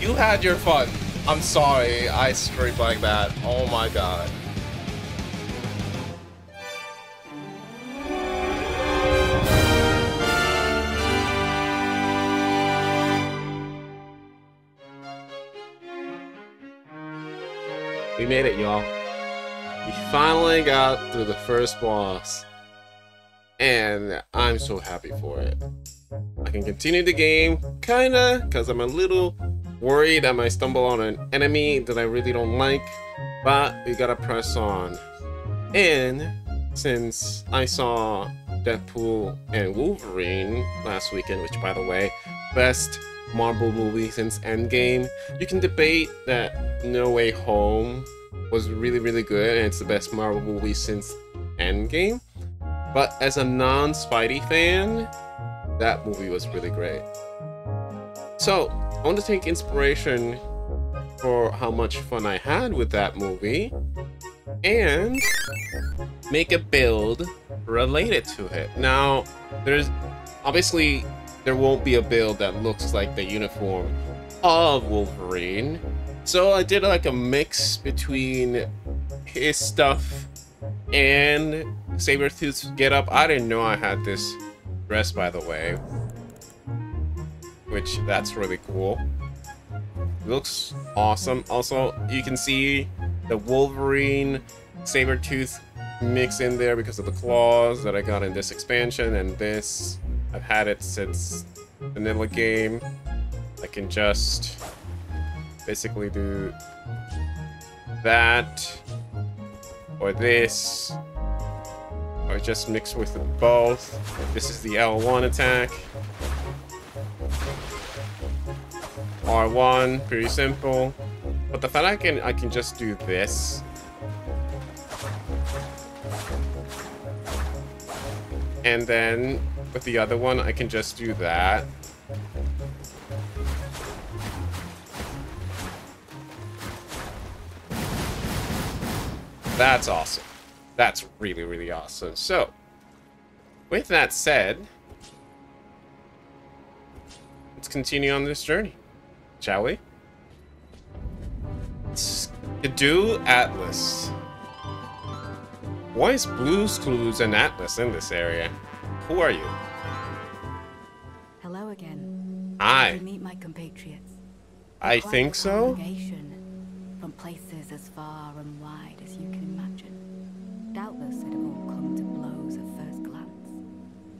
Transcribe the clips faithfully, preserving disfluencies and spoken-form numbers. You had your fun. I'm sorry, I streamed like that. Oh my god. We made it, y'all. We finally got through the first boss. And I'm so happy for it. I can continue the game, kinda, because I'm a little worried I might stumble on an enemy that I really don't like. But we gotta press on. And since I saw Deadpool and Wolverine last weekend, which by the way, best Marvel movie since Endgame, you can debate that No Way Home was really, really good and it's the best Marvel movie since Endgame. But as a non-Spidey fan, that movie was really great. So I want to take inspiration for how much fun I had with that movie and make a build related to it. Now, there's obviously there won't be a build that looks like the uniform of Wolverine. So I did like a mix between his stuff and Sabretooth's getup. I didn't know I had this dress, by the way, which that's really cool. It looks awesome. Also, you can see the Wolverine Sabretooth mix in there because of the claws that I got in this expansion, and this I've had it since vanilla game. I can just basically do that or this or just mix with them both. This is the L one attack. R one, pretty simple. But the fact I can I can just do this and then with the other one, I can just do that. That's awesome. That's really, really awesome. So, with that said, let's continue on this journey, shall we? Skidoo Atlas. Why is Blue's Clues and Atlas in this area? Who are you? Hello again. Hi. I meet my compatriots. I think so. From places as far and wide as you can imagine. Doubtless it all come to blows at first glance.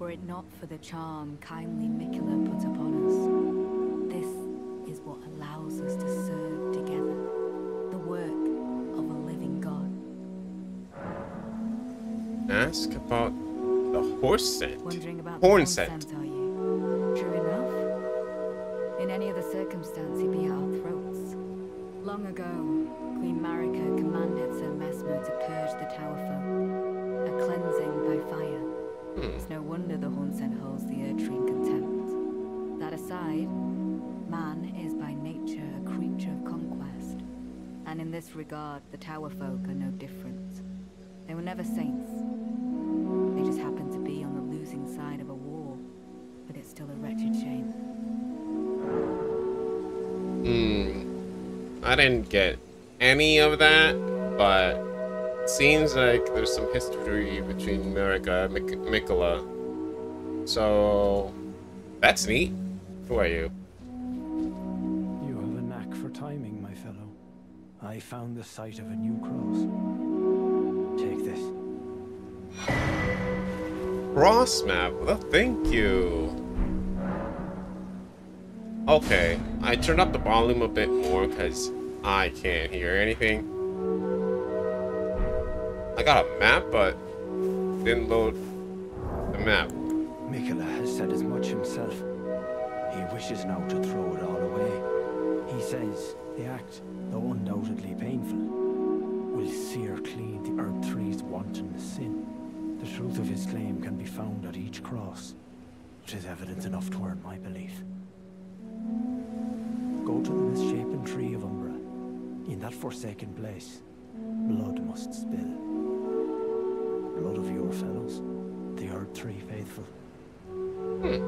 Were it not for the charm kindly Miquella put upon us, this is what allows us to serve together the work of a living god. Ask about the Hornsent. Wondering about Hornsent, are you? True enough. In any other circumstance, he'd be at our throats. Long ago, Queen Marika commanded Sir Mesmer to purge the tower folk, a cleansing by fire. Hmm. It's no wonder the Hornsent holds the Erdtree in contempt. That aside, man is by nature a creature of conquest, and in this regard, the tower folk are no different. They were never saints. They just happened to be on the losing side of a war, but it's still a wretched shame. Hmm. I didn't get any of that, but it seems like there's some history between Marika and Mik Miquella. So that's neat. Who are you? You have a knack for timing, my fellow. I found the site of a new cross. Take this. Cross map, well, thank you. Okay, I turned up the volume a bit more because I can't hear anything. I got a map, but didn't load the map. Miquella has said as much himself. He wishes now to throw it all away. He says the act, though undoubtedly painful, will sear clean the Erdtree's wanton sin. The truth of his claim can be found at each cross, which is evidence enough to earn my belief. Go to the misshapen tree of Umbra. In that forsaken place, blood must spill. Blood of your fellows, the Erdtree faithful. Hmm.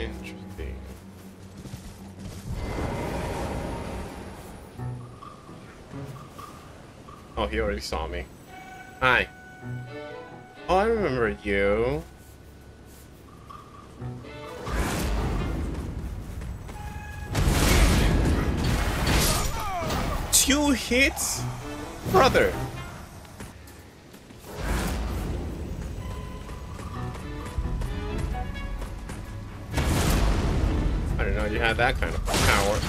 Interesting. Oh, he already saw me. Hi. Oh, I remember you. Two hits? Brother! I don't know, you have that kind of power.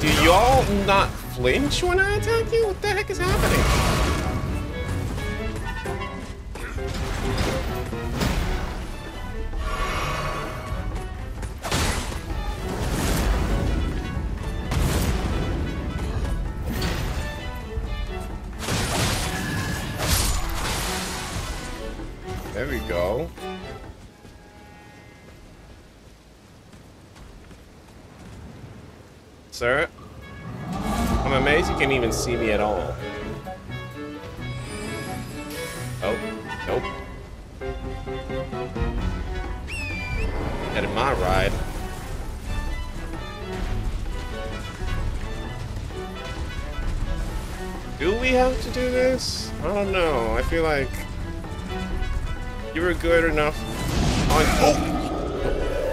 Do y'all not flinch when I attack you? What the heck is happening? There we go. Sir? I'm amazed you can't even see me at all. Oh, nope. That is my ride. Do we have to do this? I don't know. I feel like... You were good enough on... Oh!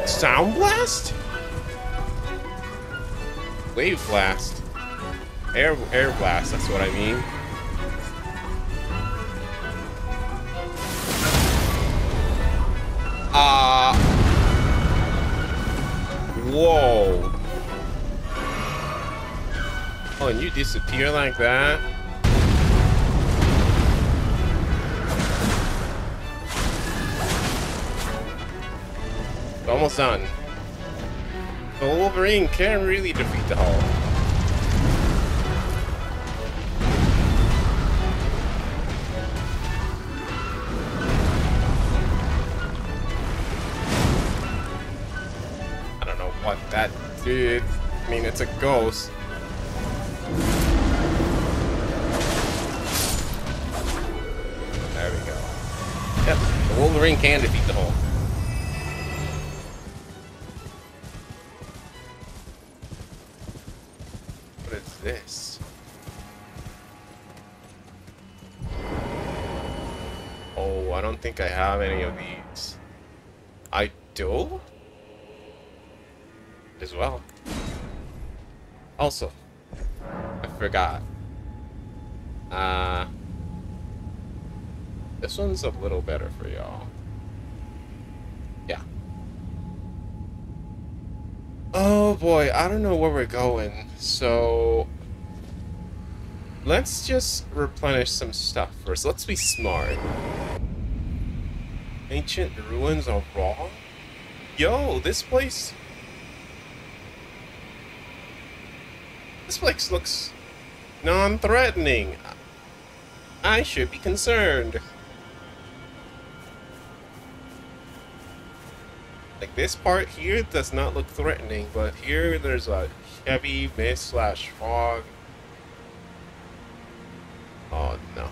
Sound blast? Wave blast. Air, air blast, that's what I mean. Uh... Whoa. Oh, and you disappear like that? Almost done. But Wolverine can really defeat the Hulk. I don't know what that did. I mean, it's a ghost. There we go. Yep, the Wolverine can defeat the Hulk. This. Oh, I don't think I have any of these. I do? As well. Also, I forgot. Uh, this one's a little better for y'all. Yeah. Oh boy, I don't know where we're going, so let's just replenish some stuff first. Let's be smart. Ancient ruins are raw? Yo, this place... This place looks non-threatening. I should be concerned. Like this part here does not look threatening, but here there's a heavy mist slash fog. Oh no.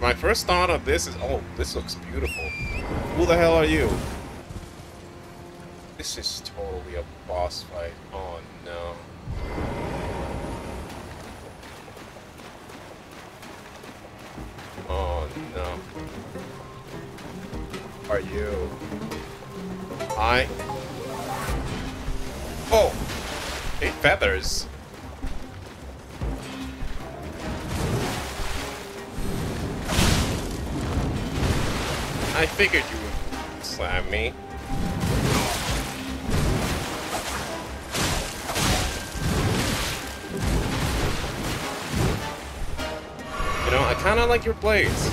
My first thought of this is, oh, this looks beautiful. Who the hell are you? This is totally a boss fight. Oh no. Oh no. Are you? I. Oh! Hey, feathers! I figured you would slam me. You know, I kinda like your blades.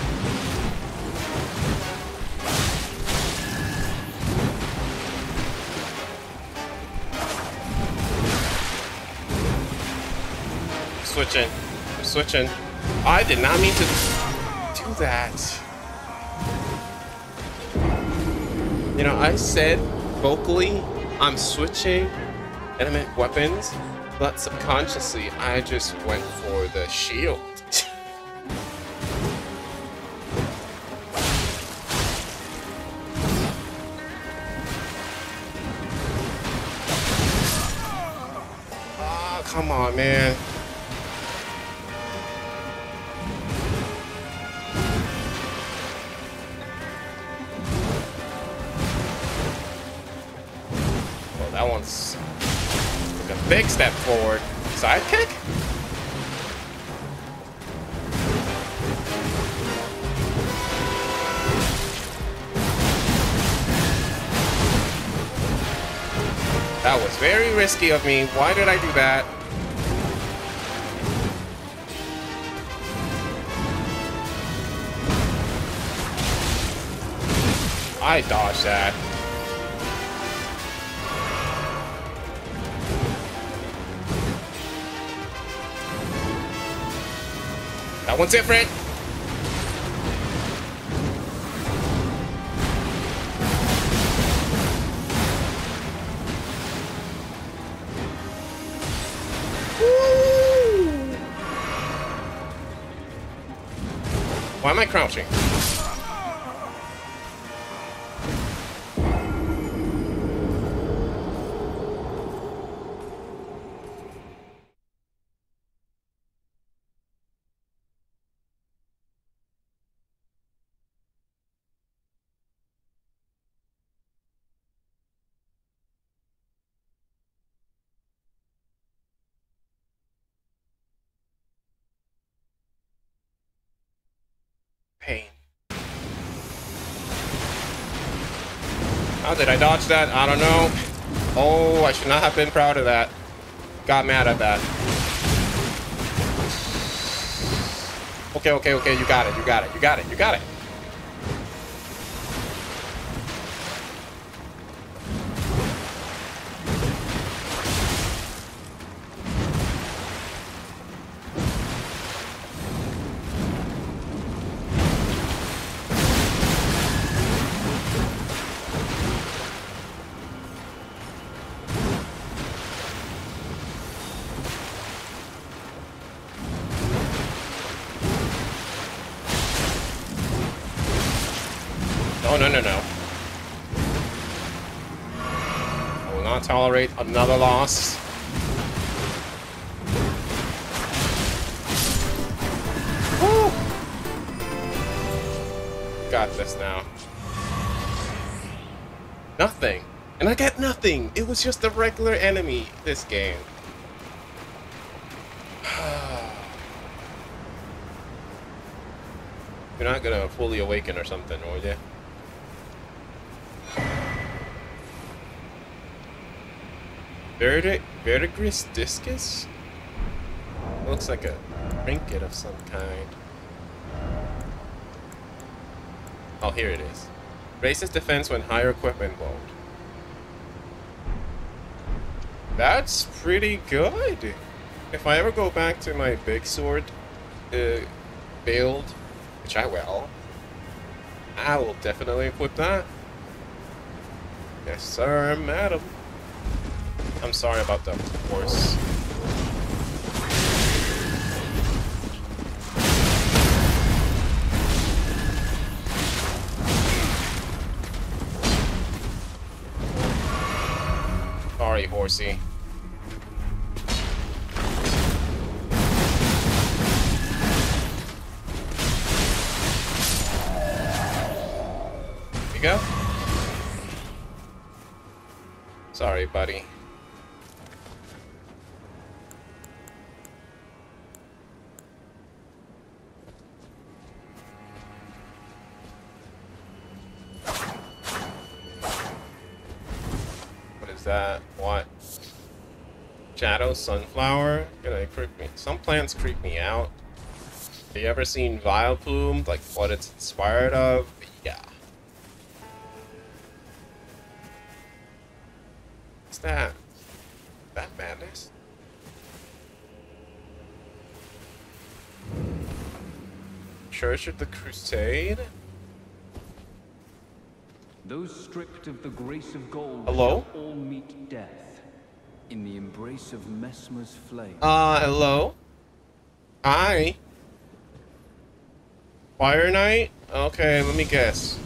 Switching. I'm switching. I did not mean to do that. You know, I said vocally, I'm switching, and I meant weapons, but subconsciously, I just went for the shield. Oh, come on, man. one's took a big step forward. Sidekick? That was very risky of me. Why did I do that? I dodged that. That one's different. Why am I crouching? Pain. How did I dodge that? I don't know. Oh, I should not have been proud of that. Got mad at that. Okay, okay, okay. You got it. You got it. You got it. You got it. Oh, no, no, no. I will not tolerate another loss. Woo! Got this now. Nothing. And I got nothing. It was just a regular enemy this game. You're not gonna fully awaken or something, are you? Verdi Verdigris Discus? Looks like a trinket of some kind. Oh, here it is. Raises defense when higher equipment load. That's pretty good. If I ever go back to my big sword uh, build, which I will, I will definitely equip that. Yes, sir, madam. I'm sorry about the horse. Sorry, horsey. There you go. Sorry, buddy. That what? Shadow sunflower? Gonna creep me. Some plants creep me out. Have you ever seen Vileplume? Like what it's inspired of? Yeah. What's that? Is that madness? Church of the Crusade? Those stripped of the grace of gold hello? Shall all meet death in the embrace of Mesmer's flame. Uh, hello? Hi. Fire Knight? Okay, let me guess.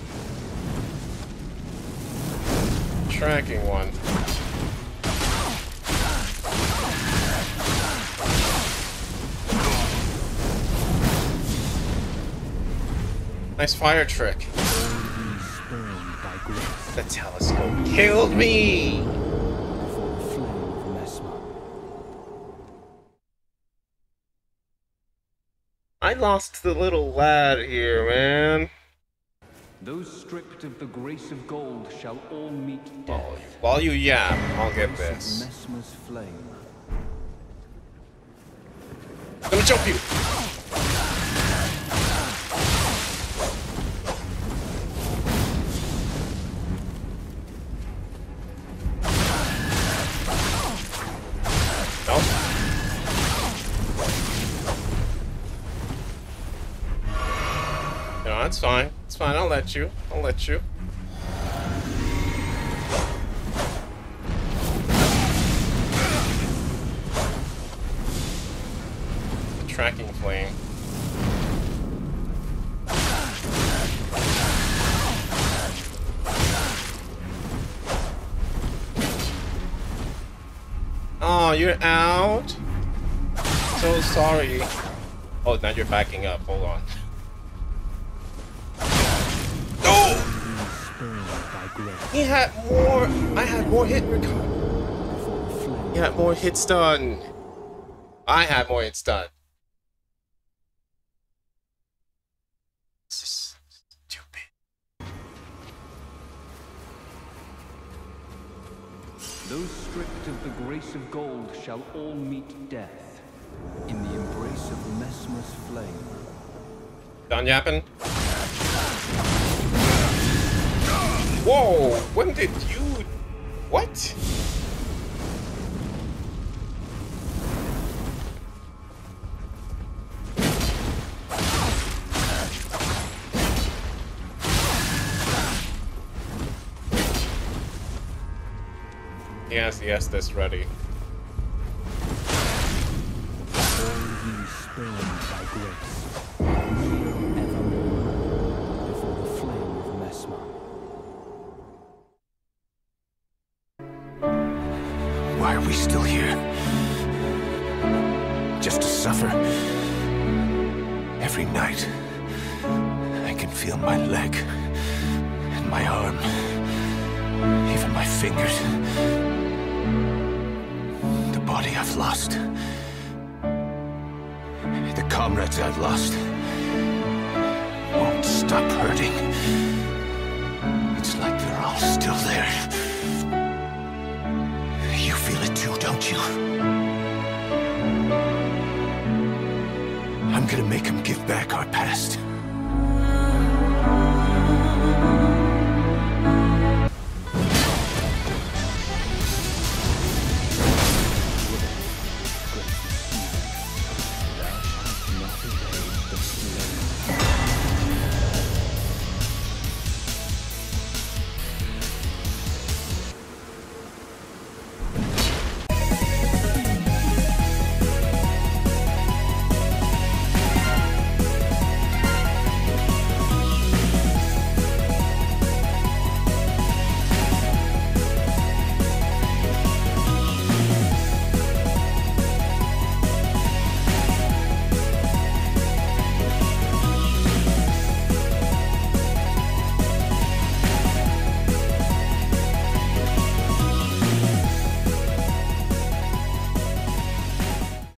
Tracking one. Nice fire trick. The telescope killed me! I lost the little lad here, man. Those stripped of the grace of gold shall all meet death. While you, while you yap, I'll get this. Mesmer's flame. I'm gonna jump you! It's fine. It's fine. I'll let you. I'll let you. The tracking flame. Oh, you're out? So sorry. Oh, now you're backing up. Hold on. He had more. I had more hit recovery. He had more hit stun. I had more hit stun. This is stupid. Those stripped of the grace of gold shall all meet death in the embrace of Mesmer's flame. Done yapping. Whoa! When did you... What? Yes, yes, that's ready. Why are we still here? Just to suffer. Every night, I can feel my leg, and my arm, even my fingers. The body I've lost. The comrades I've lost. Won't stop hurting. It's like they're all still there. Don't you? I'm gonna make him give back our past.